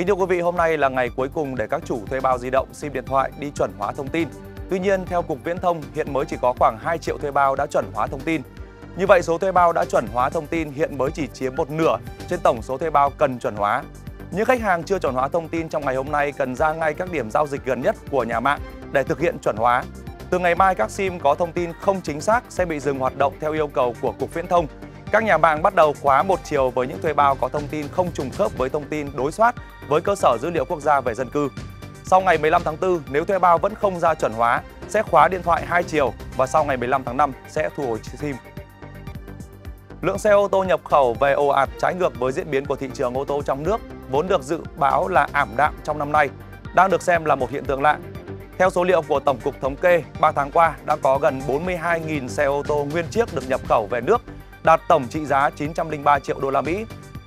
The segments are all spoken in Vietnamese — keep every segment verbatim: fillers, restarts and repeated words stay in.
Kính thưa quý vị, hôm nay là ngày cuối cùng để các chủ thuê bao di động, sim điện thoại đi chuẩn hóa thông tin. Tuy nhiên, theo Cục Viễn thông, hiện mới chỉ có khoảng hai triệu thuê bao đã chuẩn hóa thông tin. Như vậy, số thuê bao đã chuẩn hóa thông tin hiện mới chỉ chiếm một nửa trên tổng số thuê bao cần chuẩn hóa. Những khách hàng chưa chuẩn hóa thông tin trong ngày hôm nay cần ra ngay các điểm giao dịch gần nhất của nhà mạng để thực hiện chuẩn hóa. Từ ngày mai, các sim có thông tin không chính xác sẽ bị dừng hoạt động theo yêu cầu của Cục Viễn thông. Các nhà mạng bắt đầu khóa một chiều với những thuê bao có thông tin không trùng khớp với thông tin đối soát với cơ sở dữ liệu quốc gia về dân cư. Sau ngày mười lăm tháng tư, nếu thuê bao vẫn không ra chuẩn hóa, sẽ khóa điện thoại hai chiều và sau ngày mười lăm tháng năm sẽ thu hồi sim. Lượng xe ô tô nhập khẩu về ồ ạt trái ngược với diễn biến của thị trường ô tô trong nước, vốn được dự báo là ảm đạm trong năm nay, đang được xem là một hiện tượng lạ. Theo số liệu của Tổng cục Thống kê, ba tháng qua đã có gần bốn mươi hai nghìn xe ô tô nguyên chiếc được nhập khẩu về nước, đạt tổng trị giá chín trăm lẻ ba triệu đô la Mỹ.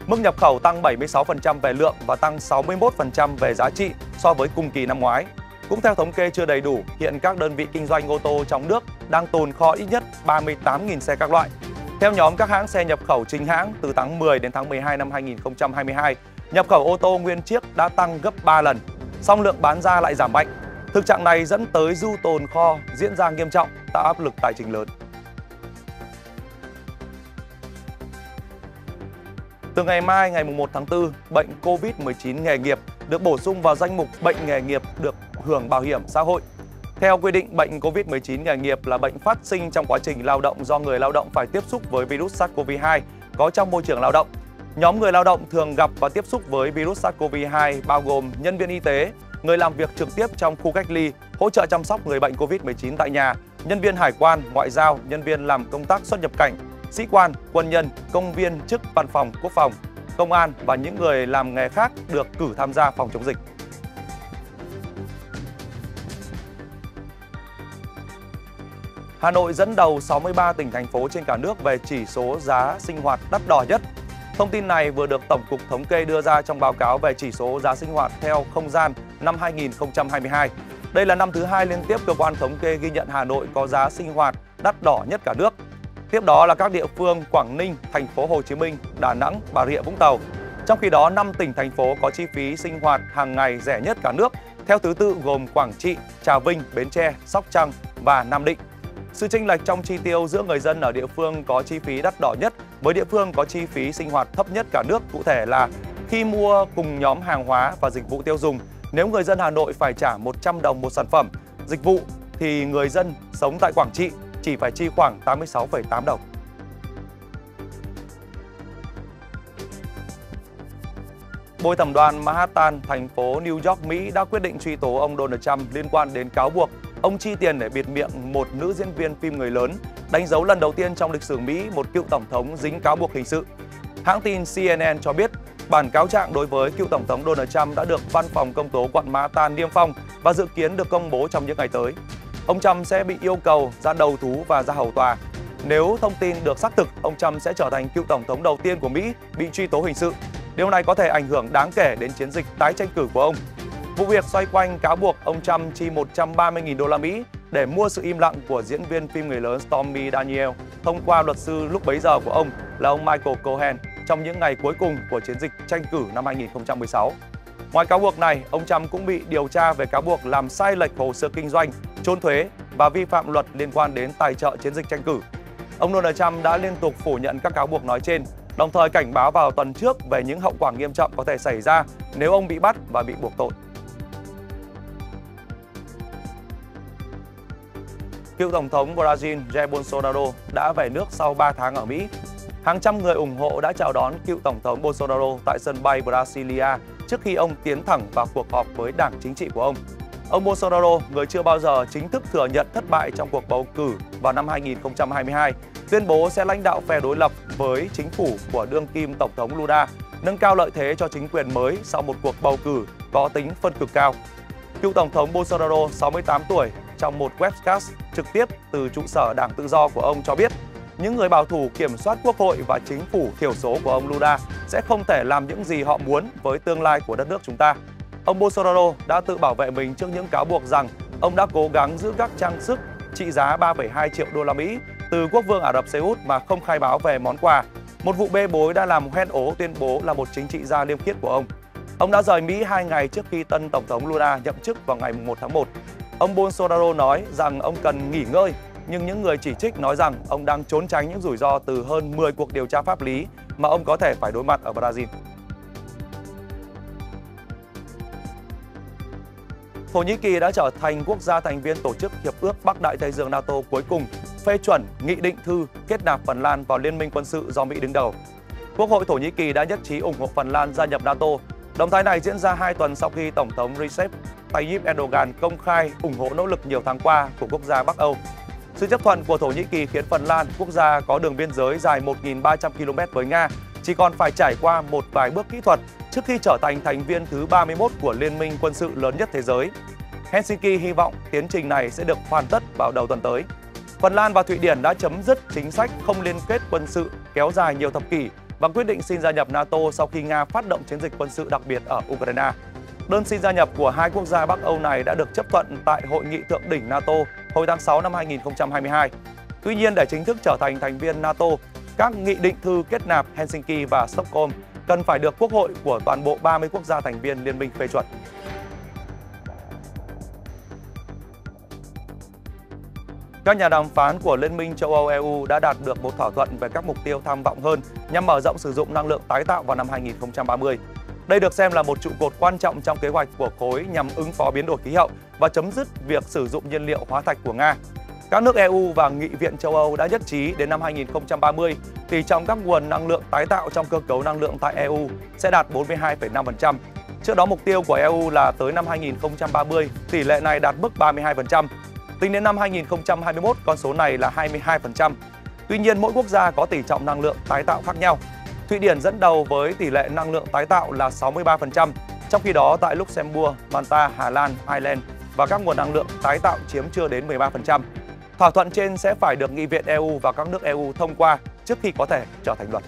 Mức nhập khẩu tăng bảy mươi sáu phần trăm về lượng và tăng sáu mươi mốt phần trăm về giá trị so với cùng kỳ năm ngoái. Cũng theo thống kê chưa đầy đủ, hiện các đơn vị kinh doanh ô tô trong nước đang tồn kho ít nhất ba mươi tám nghìn xe các loại. Theo nhóm các hãng xe nhập khẩu chính hãng, từ tháng mười đến tháng mười hai năm hai nghìn không trăm hai mươi hai, nhập khẩu ô tô nguyên chiếc đã tăng gấp ba lần, song lượng bán ra lại giảm mạnh. Thực trạng này dẫn tới dư tồn kho diễn ra nghiêm trọng, tạo áp lực tài chính lớn. Từ ngày mai, ngày mùng một tháng tư, bệnh Covid mười chín nghề nghiệp được bổ sung vào danh mục bệnh nghề nghiệp được hưởng bảo hiểm xã hội. Theo quy định, bệnh Covid mười chín nghề nghiệp là bệnh phát sinh trong quá trình lao động do người lao động phải tiếp xúc với virus SARS-CoV hai có trong môi trường lao động. Nhóm người lao động thường gặp và tiếp xúc với virus SARS-CoV hai bao gồm nhân viên y tế, người làm việc trực tiếp trong khu cách ly, hỗ trợ chăm sóc người bệnh Covid mười chín tại nhà, nhân viên hải quan, ngoại giao, nhân viên làm công tác xuất nhập cảnh, sĩ quan, quân nhân, công viên chức văn phòng, quốc phòng, công an và những người làm nghề khác được cử tham gia phòng chống dịch. Hà Nội dẫn đầu sáu mươi ba tỉnh, thành phố trên cả nước về chỉ số giá sinh hoạt đắt đỏ nhất. Thông tin này vừa được Tổng cục Thống kê đưa ra trong báo cáo về chỉ số giá sinh hoạt theo không gian năm hai nghìn không trăm hai mươi hai. Đây là năm thứ hai liên tiếp cơ quan thống kê ghi nhận Hà Nội có giá sinh hoạt đắt đỏ nhất cả nước. Tiếp đó là các địa phương Quảng Ninh, Thành phố Hồ Chí Minh, Đà Nẵng, Bà Rịa Vũng Tàu. Trong khi đó, năm tỉnh, thành phố có chi phí sinh hoạt hàng ngày rẻ nhất cả nước, theo thứ tự gồm Quảng Trị, Trà Vinh, Bến Tre, Sóc Trăng và Nam Định. Sự chênh lệch trong chi tiêu giữa người dân ở địa phương có chi phí đắt đỏ nhất với địa phương có chi phí sinh hoạt thấp nhất cả nước, cụ thể là khi mua cùng nhóm hàng hóa và dịch vụ tiêu dùng, nếu người dân Hà Nội phải trả một trăm đồng một sản phẩm, dịch vụ thì người dân sống tại Quảng Trị chỉ phải chi khoảng tám mươi sáu phẩy tám đồng. Bồi thẩm đoàn Manhattan, thành phố New York, Mỹ đã quyết định truy tố ông Donald Trump liên quan đến cáo buộc ông chi tiền để bịt miệng một nữ diễn viên phim người lớn, đánh dấu lần đầu tiên trong lịch sử Mỹ một cựu tổng thống dính cáo buộc hình sự. Hãng tin C N N cho biết, bản cáo trạng đối với cựu tổng thống Donald Trump đã được văn phòng công tố quận Manhattan niêm phong và dự kiến được công bố trong những ngày tới. Ông Trump sẽ bị yêu cầu ra đầu thú và ra hầu tòa. Nếu thông tin được xác thực, ông Trump sẽ trở thành cựu tổng thống đầu tiên của Mỹ bị truy tố hình sự. Điều này có thể ảnh hưởng đáng kể đến chiến dịch tái tranh cử của ông. Vụ việc xoay quanh cáo buộc ông Trump chi một trăm ba mươi nghìn đô la Mỹ để mua sự im lặng của diễn viên phim người lớn Stormy Daniels thông qua luật sư lúc bấy giờ của ông là ông Michael Cohen trong những ngày cuối cùng của chiến dịch tranh cử năm hai nghìn không trăm mười sáu. Ngoài cáo buộc này, ông Trump cũng bị điều tra về cáo buộc làm sai lệch hồ sơ kinh doanh, trốn thuế và vi phạm luật liên quan đến tài trợ chiến dịch tranh cử. Ông Donald Trump đã liên tục phủ nhận các cáo buộc nói trên, đồng thời cảnh báo vào tuần trước về những hậu quả nghiêm trọng có thể xảy ra nếu ông bị bắt và bị buộc tội. Cựu Tổng thống Brazil Jair Bolsonaro đã về nước sau ba tháng ở Mỹ. Hàng trăm người ủng hộ đã chào đón cựu Tổng thống Bolsonaro tại sân bay Brasilia trước khi ông tiến thẳng vào cuộc họp với đảng chính trị của ông. Ông Bolsonaro, người chưa bao giờ chính thức thừa nhận thất bại trong cuộc bầu cử vào năm hai nghìn không trăm hai mươi hai, tuyên bố sẽ lãnh đạo phe đối lập với chính phủ của đương kim Tổng thống Lula, nâng cao lợi thế cho chính quyền mới sau một cuộc bầu cử có tính phân cực cao. Cựu Tổng thống Bolsonaro, sáu mươi tám tuổi, trong một webcast trực tiếp từ trụ sở Đảng Tự do của ông cho biết, những người bảo thủ kiểm soát quốc hội và chính phủ thiểu số của ông Lula sẽ không thể làm những gì họ muốn với tương lai của đất nước chúng ta. Ông Bolsonaro đã tự bảo vệ mình trước những cáo buộc rằng ông đã cố gắng giữ các trang sức trị giá ba phẩy hai triệu đô la Mỹ từ quốc vương Ả Rập Xê Út mà không khai báo về món quà. Một vụ bê bối đã làm hoen ố tuyên bố là một chính trị gia liêm khiết của ông. Ông đã rời Mỹ hai ngày trước khi tân Tổng thống Lula nhậm chức vào ngày mùng một tháng một. Ông Bolsonaro nói rằng ông cần nghỉ ngơi, nhưng những người chỉ trích nói rằng ông đang trốn tránh những rủi ro từ hơn mười cuộc điều tra pháp lý mà ông có thể phải đối mặt ở Brazil. Thổ Nhĩ Kỳ đã trở thành quốc gia thành viên Tổ chức Hiệp ước Bắc Đại Tây Dương NATO cuối cùng phê chuẩn nghị định thư kết nạp Phần Lan vào Liên minh quân sự do Mỹ đứng đầu. Quốc hội Thổ Nhĩ Kỳ đã nhất trí ủng hộ Phần Lan gia nhập NATO. Động thái này diễn ra hai tuần sau khi Tổng thống Recep Tayyip Erdogan công khai ủng hộ nỗ lực nhiều tháng qua của quốc gia Bắc Âu. Sự chấp thuận của Thổ Nhĩ Kỳ khiến Phần Lan, quốc gia có đường biên giới dài một nghìn ba trăm ki lô mét với Nga, chỉ còn phải trải qua một vài bước kỹ thuật trước khi trở thành thành viên thứ ba mươi mốt của Liên minh quân sự lớn nhất thế giới. Helsinki hy vọng tiến trình này sẽ được hoàn tất vào đầu tuần tới. Phần Lan và Thụy Điển đã chấm dứt chính sách không liên kết quân sự kéo dài nhiều thập kỷ và quyết định xin gia nhập NATO sau khi Nga phát động chiến dịch quân sự đặc biệt ở Ukraine. Đơn xin gia nhập của hai quốc gia Bắc Âu này đã được chấp thuận tại Hội nghị thượng đỉnh NATO hồi tháng sáu năm hai nghìn không trăm hai mươi hai. Tuy nhiên, để chính thức trở thành thành viên NATO, các nghị định thư kết nạp Helsinki và Stockholm cần phải được Quốc hội của toàn bộ ba mươi quốc gia thành viên Liên minh phê chuẩn. Các nhà đàm phán của Liên minh châu Âu E U đã đạt được một thỏa thuận về các mục tiêu tham vọng hơn nhằm mở rộng sử dụng năng lượng tái tạo vào năm hai nghìn không trăm ba mươi. Đây được xem là một trụ cột quan trọng trong kế hoạch của khối nhằm ứng phó biến đổi khí hậu và chấm dứt việc sử dụng nhiên liệu hóa thạch của Nga. Các nước E U và Nghị viện châu Âu đã nhất trí đến năm hai nghìn không trăm ba mươi, tỷ trọng các nguồn năng lượng tái tạo trong cơ cấu năng lượng tại E U sẽ đạt bốn mươi hai phẩy năm phần trăm. Trước đó, mục tiêu của E U là tới năm hai nghìn không trăm ba mươi, tỷ lệ này đạt mức ba mươi hai phần trăm. Tính đến năm hai nghìn không trăm hai mươi mốt, con số này là hai mươi hai phần trăm. Tuy nhiên, mỗi quốc gia có tỷ trọng năng lượng tái tạo khác nhau. Thụy Điển dẫn đầu với tỷ lệ năng lượng tái tạo là sáu mươi ba phần trăm, trong khi đó tại Luxembourg, Malta, Hà Lan, Ireland và các nguồn năng lượng tái tạo chiếm chưa đến mười ba phần trăm. Thỏa thuận trên sẽ phải được Nghị viện E U và các nước E U thông qua trước khi có thể trở thành luật.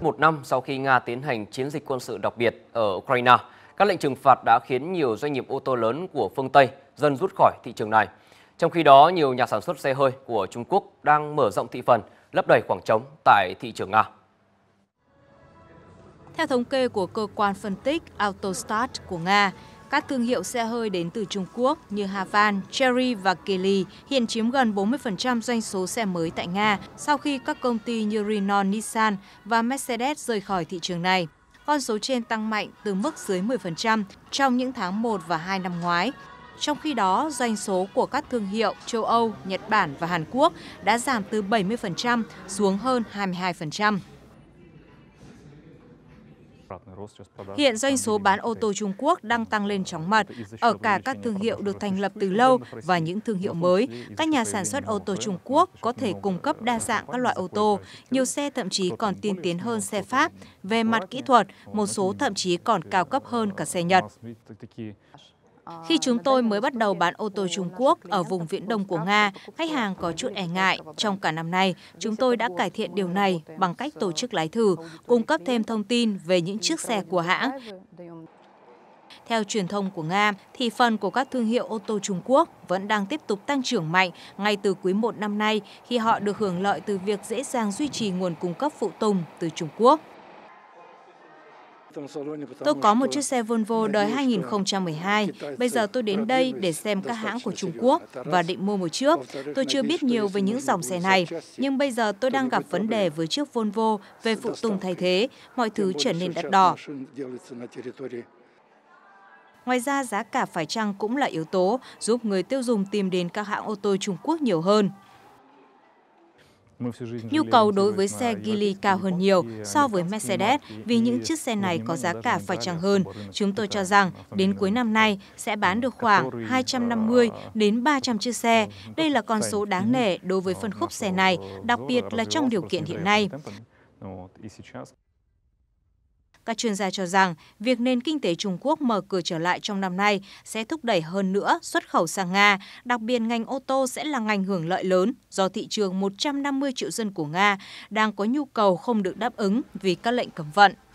Một năm sau khi Nga tiến hành chiến dịch quân sự đặc biệt ở Ukraine, các lệnh trừng phạt đã khiến nhiều doanh nghiệp ô tô lớn của phương Tây dần rút khỏi thị trường này. Trong khi đó, nhiều nhà sản xuất xe hơi của Trung Quốc đang mở rộng thị phần, lấp đầy khoảng trống tại thị trường Nga. Theo thống kê của cơ quan phân tích Autostat của Nga, các thương hiệu xe hơi đến từ Trung Quốc như Haval, Chery và Geely hiện chiếm gần bốn mươi phần trăm doanh số xe mới tại Nga sau khi các công ty như Renault, Nissan và Mercedes rời khỏi thị trường này. Con số trên tăng mạnh từ mức dưới mười phần trăm trong những tháng một và hai năm ngoái. Trong khi đó, doanh số của các thương hiệu châu Âu, Nhật Bản và Hàn Quốc đã giảm từ bảy mươi phần trăm xuống hơn hai mươi hai phần trăm. Hiện doanh số bán ô tô Trung Quốc đang tăng lên chóng mặt ở cả các thương hiệu được thành lập từ lâu và những thương hiệu mới. Các nhà sản xuất ô tô Trung Quốc có thể cung cấp đa dạng các loại ô tô, nhiều xe thậm chí còn tiên tiến hơn xe Pháp. Về mặt kỹ thuật, một số thậm chí còn cao cấp hơn cả xe Nhật. Khi chúng tôi mới bắt đầu bán ô tô Trung Quốc ở vùng Viễn Đông của Nga, khách hàng có chút e ngại. Trong cả năm nay, chúng tôi đã cải thiện điều này bằng cách tổ chức lái thử, cung cấp thêm thông tin về những chiếc xe của hãng. Theo truyền thông của Nga, thị phần của các thương hiệu ô tô Trung Quốc vẫn đang tiếp tục tăng trưởng mạnh ngay từ quý một năm nay khi họ được hưởng lợi từ việc dễ dàng duy trì nguồn cung cấp phụ tùng từ Trung Quốc. Tôi có một chiếc xe Volvo đời hai nghìn không trăm mười hai. Bây giờ tôi đến đây để xem các hãng của Trung Quốc và định mua một chiếc. Tôi chưa biết nhiều về những dòng xe này, nhưng bây giờ tôi đang gặp vấn đề với chiếc Volvo về phụ tùng thay thế. Mọi thứ trở nên đắt đỏ. Ngoài ra, giá cả phải chăng cũng là yếu tố giúp người tiêu dùng tìm đến các hãng ô tô Trung Quốc nhiều hơn. Nhu cầu đối với xe Geely cao hơn nhiều so với Mercedes vì những chiếc xe này có giá cả phải chăng hơn. Chúng tôi cho rằng đến cuối năm nay sẽ bán được khoảng hai trăm năm mươi đến ba trăm chiếc xe. Đây là con số đáng nể đối với phân khúc xe này, đặc biệt là trong điều kiện hiện nay. Các chuyên gia cho rằng việc nền kinh tế Trung Quốc mở cửa trở lại trong năm nay sẽ thúc đẩy hơn nữa xuất khẩu sang Nga, đặc biệt ngành ô tô sẽ là ngành hưởng lợi lớn do thị trường một trăm năm mươi triệu dân của Nga đang có nhu cầu không được đáp ứng vì các lệnh cấm vận.